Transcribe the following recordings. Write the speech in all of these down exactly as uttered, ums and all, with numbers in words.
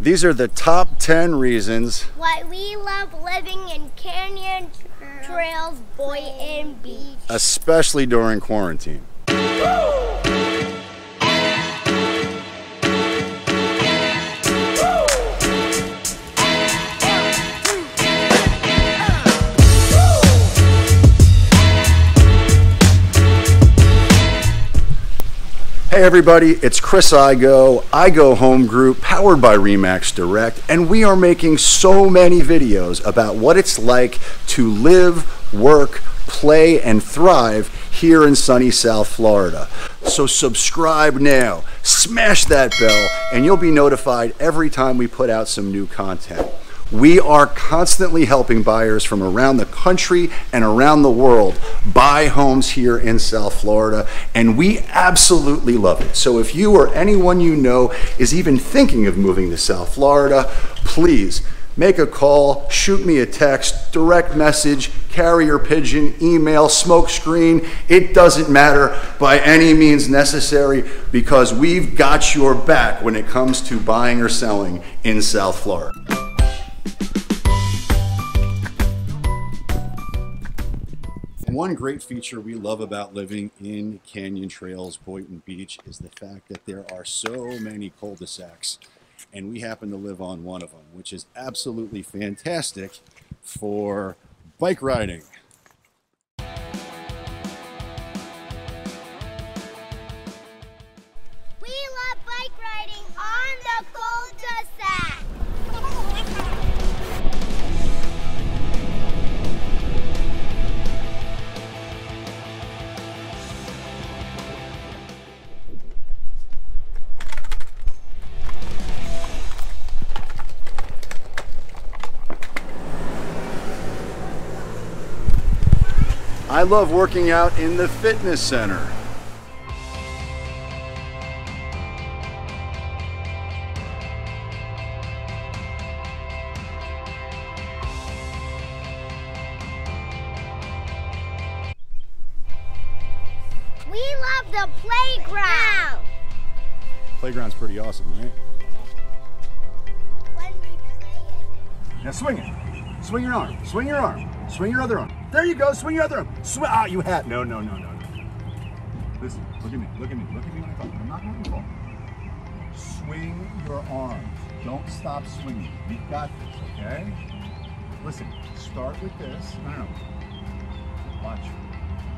These are the top ten reasons why we love living in Canyon Trails, Boy and Beach, especially during quarantine. Hey everybody, it's Chris Igoe, Igoe Home Group, powered by Remax Direct, and we are making so many videos about what it's like to live, work, play, and thrive here in sunny South Florida. So subscribe now, smash that bell, and you'll be notified every time we put out some new content. We are constantly helping buyers from around the country and around the world buy homes here in South Florida, and we absolutely love it. So if you or anyone you know is even thinking of moving to South Florida, please make a call, shoot me a text, direct message, carrier pigeon, email, smoke screen. It doesn't matter by any means necessary, because we've got your back when it comes to buying or selling in South Florida. One great feature we love about living in Canyon Trails, Boynton Beach, is the fact that there are so many cul-de-sacs, and we happen to live on one of them, which is absolutely fantastic for bike riding. We love bike riding on the cul-de-sac. I love working out in the fitness center. We love the playground. Playground's pretty awesome, right? When we play it. Now swing it. Swing your arm. Swing your arm. Swing your other arm. There you go, swing your other arm. Swing, ah, you hat. No, no, no, no, no. Listen, look at me, look at me, look at me when I talk. I'm not going to talk. Swing your arms. Don't stop swinging. We've got this, okay? Listen, start with this. No, no, no. Watch.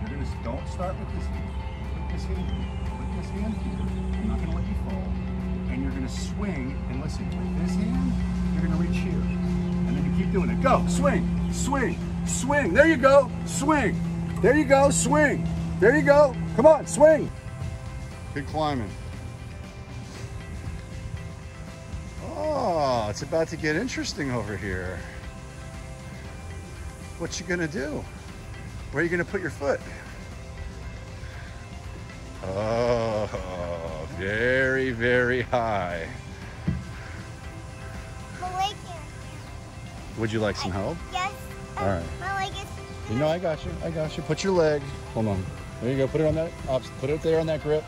You're going to, don't start with this hand. Put this hand here. Put this hand here. I'm not going to let you fall. And you're going to swing, and listen, with this hand, you're going to reach here. And then you keep doing it. Go, swing, swing. Swing, there you go, swing. There you go, swing. There you go, come on, swing. Good climbing. Oh, it's about to get interesting over here. What you gonna do? Where are you gonna put your foot? Oh, very, very high. Would you like some help? Yes. All right. My leg is. You know, I got you. I got you. Put your leg. Hold on. There you go. Put it on that. Put it there on that grip.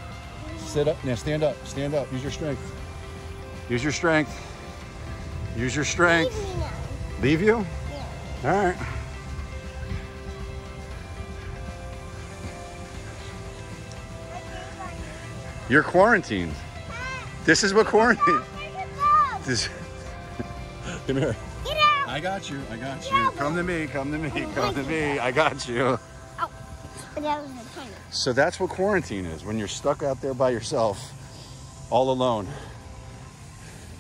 Sit up. Now stand up. Stand up. Use your strength. Use your strength. Use your strength. Leave me now. Leave you? Yeah. All right. You're quarantined. This is what quarantine. This. Come here. I got you, I got you. Come to me, come to me, come to me. I got you. So that's what quarantine is. When you're stuck out there by yourself, all alone.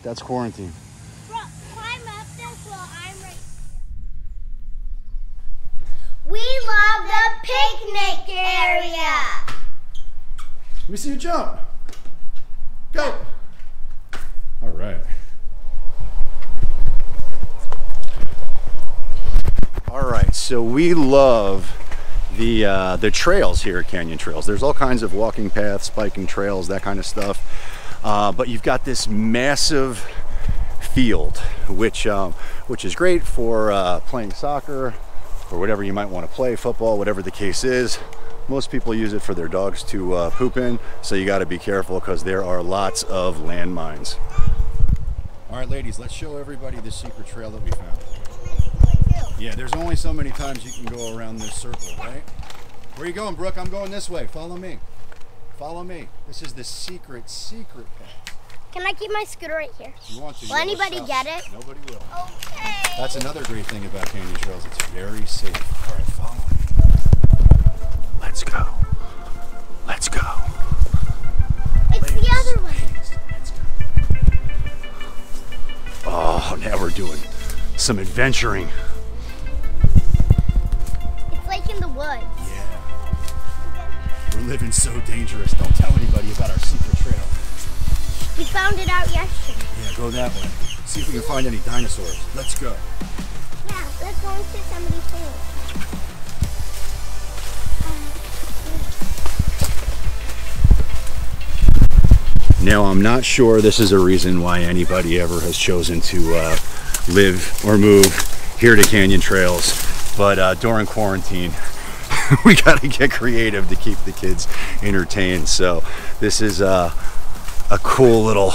That's quarantine. Climb up this wall, I'm right here. We love the picnic area. Let me see you jump. Go. All right. All right, so we love the uh, the trails here at Canyon Trails. There's all kinds of walking paths, biking trails, that kind of stuff. Uh, but you've got this massive field, which um, which is great for uh, playing soccer or whatever you might want to play, football, whatever the case is. Most people use it for their dogs to uh, poop in, so you got to be careful because there are lots of landmines. All right, ladies, let's show everybody the secret trail that we found. Yeah, there's only so many times you can go around this circle, right? Where are you going, Brooke? I'm going this way. Follow me. Follow me. This is the secret, secret path. Can I keep my scooter right here? You want to. Will anybody get it? Nobody will. Okay. That's another great thing about Canyon Trails. It's very safe. All right, follow me. Let's go. Let's go. It's ladies, the other way. Ladies, let's go. Oh, now we're doing some adventuring. It's like in the woods. Yeah. We're living so dangerous. Don't tell anybody about our secret trail. We found it out yesterday. Yeah, go that way. See if we can find any dinosaurs. Let's go. Yeah, let's go and see somebody's face. Now, I'm not sure this is a reason why anybody ever has chosen to uh, live or move here to Canyon Trails, but uh, during quarantine, we got to get creative to keep the kids entertained. So this is uh, a cool little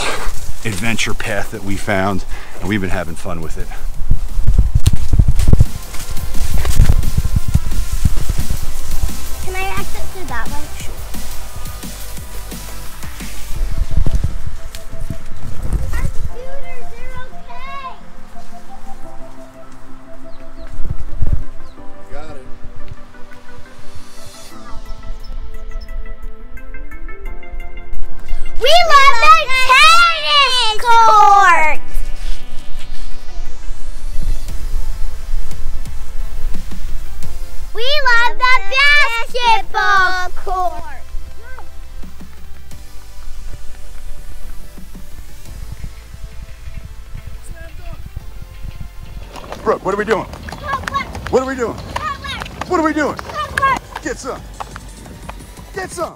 adventure path that we found, and we've been having fun with it. Can I exit through that one? Sure. Our scooters, they're okay. Got it. We love the tennis court! We love the basketball court! Brooke, what are we doing? What are we doing? What are we doing? Get some! Get some!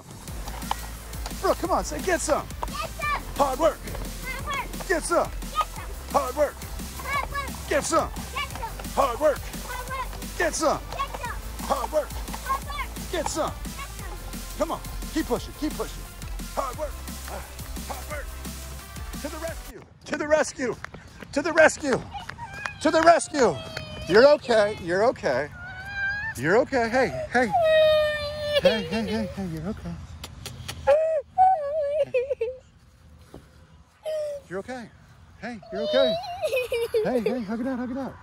Brooke, come on, say get some. Get some. Hard work. Hard work. Get some. Get some. Hard work. Hard work. Get some. Get some. Hard work. Hard work. Get some. Get some. Hard work. Hard work. Get some. Get some. Come on, keep pushing, keep pushing. Hard work. Hard work. To the rescue. To the rescue. To the rescue. To the rescue. You're okay. You're okay. You're okay. Hey, hey. Hey, hey, hey, hey. You're okay. You're okay. Hey, you're okay. Hey, hey, hug it out, hug it out.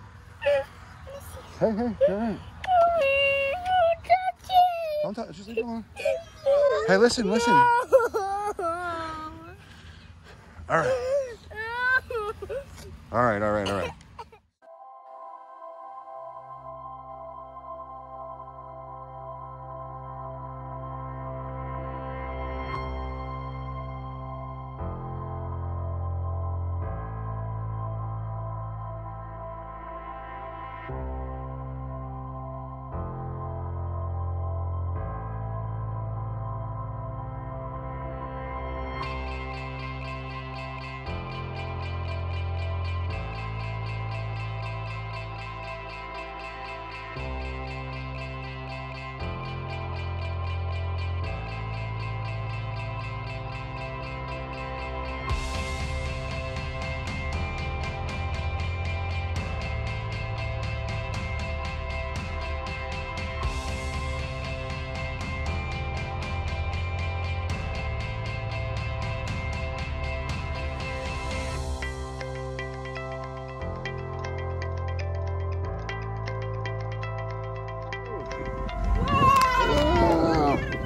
Hey, hey, you're all right. Don't touch it. Just leave it alone. Hey, listen, listen. All right. All right, all right, all right.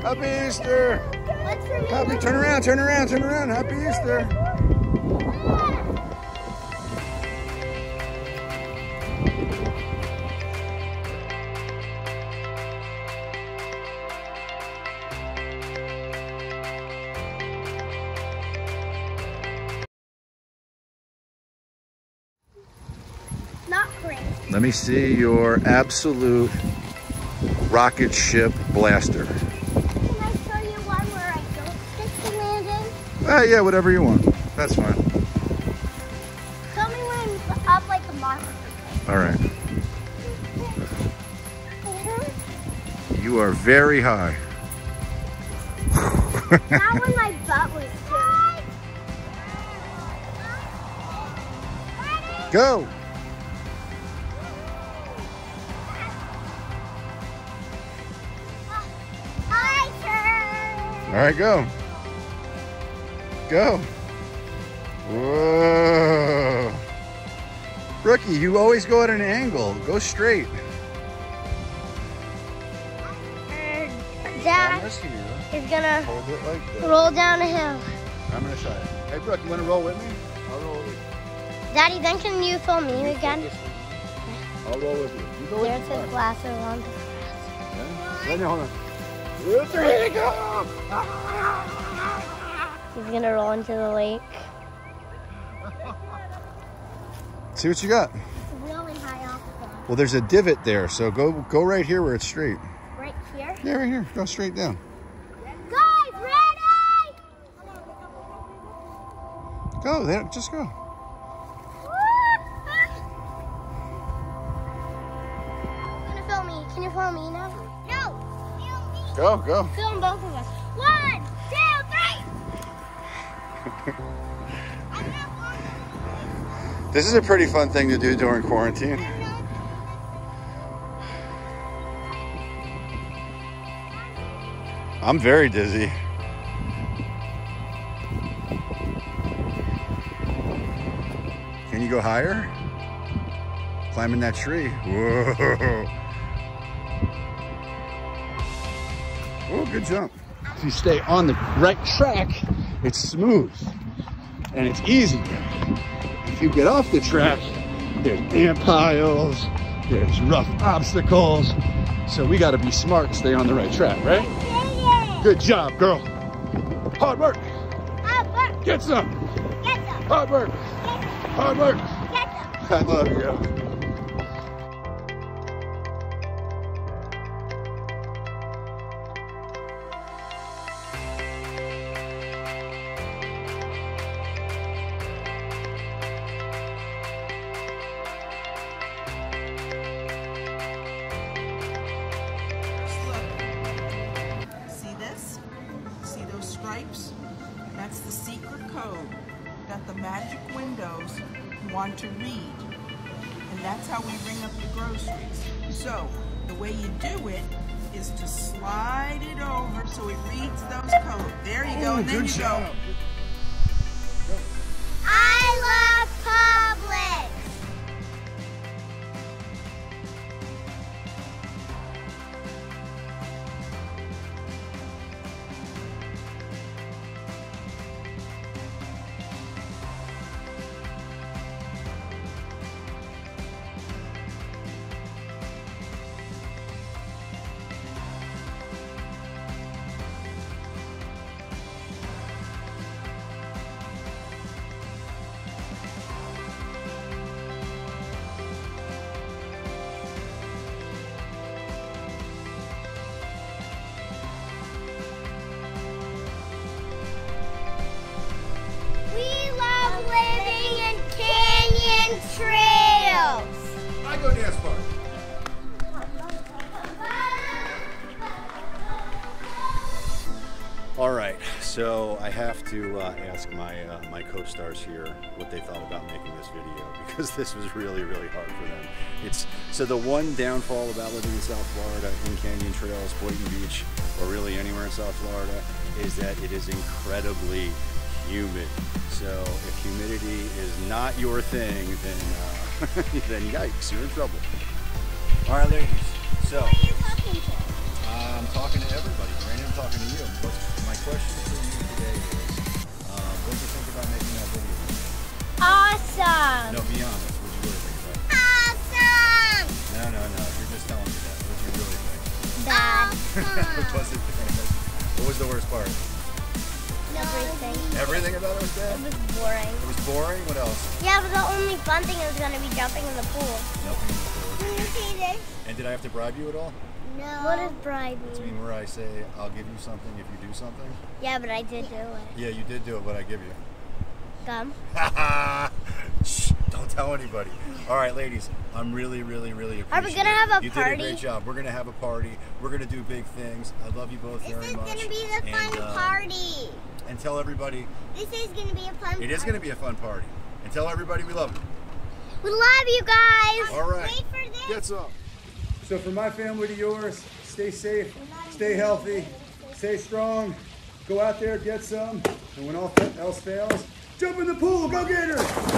Happy Easter! Happy, turn around, turn around, turn around. Happy Easter! Not great. Let me see your absolute rocket ship blaster. Uh, yeah, whatever you want. That's fine. Tell me when I'm up like a monster. All right. You are very high. Not when my butt was high. Go! My turn! All right, go. Go. Whoa. Rookie, you always go at an angle. Go straight. Dad is gonna like roll down a hill. I'm gonna try it. Hey Brooke, you wanna roll with me? I'll roll with you. Daddy, then can you film me again? Okay. I'll roll with you. You go with There's a glasses on the grass. Right now, hold on. You're three to go! He's gonna roll into the lake. See what you got. Really high off the ground. Well, there's a divot there, so go go right here where it's straight. Here? Yeah, right here. Go straight down. Guys, ready? Go there. Just go. I'm gonna film me. Can you film me now? No. Film me. Go, go. Film both of us. One, two, three. This is a pretty fun thing to do during quarantine. I'm very dizzy. Can you go higher? Climbing that tree. Whoa. Oh, good jump. If you stay on the right track, it's smooth and it's easy. If you get off the track, there's ant piles, there's rough obstacles. So we gotta be smart and stay on the right track, right? Good job, girl. Hard work. Hard work. Get some. Get some. Hard work. Get some. Hard work. Get some. I love you. That's the secret code that the magic windows want to read. And that's how we ring up the groceries. So the way you do it is to slide it over so it reads those codes. There you go, and then you go. I love Publix. Canyon Trails. Igoe Dance Park. All right, so I have to uh, ask my uh, my co-stars here what they thought about making this video, because this was really really hard for them. It's so the one downfall about living in South Florida, in Canyon Trails, Boynton Beach, or really anywhere in South Florida, is that it is incredibly humid. So if humidity is not your thing, then uh, then yikes, you're in trouble. All right, ladies. So who are you talking to? Uh, I'm talking to everybody. Brandon, I'm talking to you. But my question for you today is, uh, what do you think about making that video? Awesome. No, be honest. What do you really think about it? Awesome. No, no, no. You're just telling me that. What do you really think? Bad. Awesome. What was the worst part? Everything. Everything about it was bad? It was boring. It was boring? What else? Yeah, but the only fun thing is going to be jumping in the pool. Jumping in the pool. Can you see this? And did I have to bribe you at all? No. What is bribe? Does it mean where I say, I'll give you something if you do something? Yeah, but I did do it. Yeah, you did do it, but I give you. Gum. Ha ha! Don't tell anybody. All right, ladies, I'm really, really, really appreciative. Are we going to have a party? You did a great job. We're going to have a party. We're going to do big things. I love you both this very much. This is going to be the fun and, um, party. And tell everybody. This is going to be a fun party. It is going to be a fun party. And tell everybody we love them. We love you guys. All right. Wait for this. Get some. So from my family to yours, stay safe, stay healthy, stay strong. Go out there, get some. And when all else fails, jump in the pool. Go get her.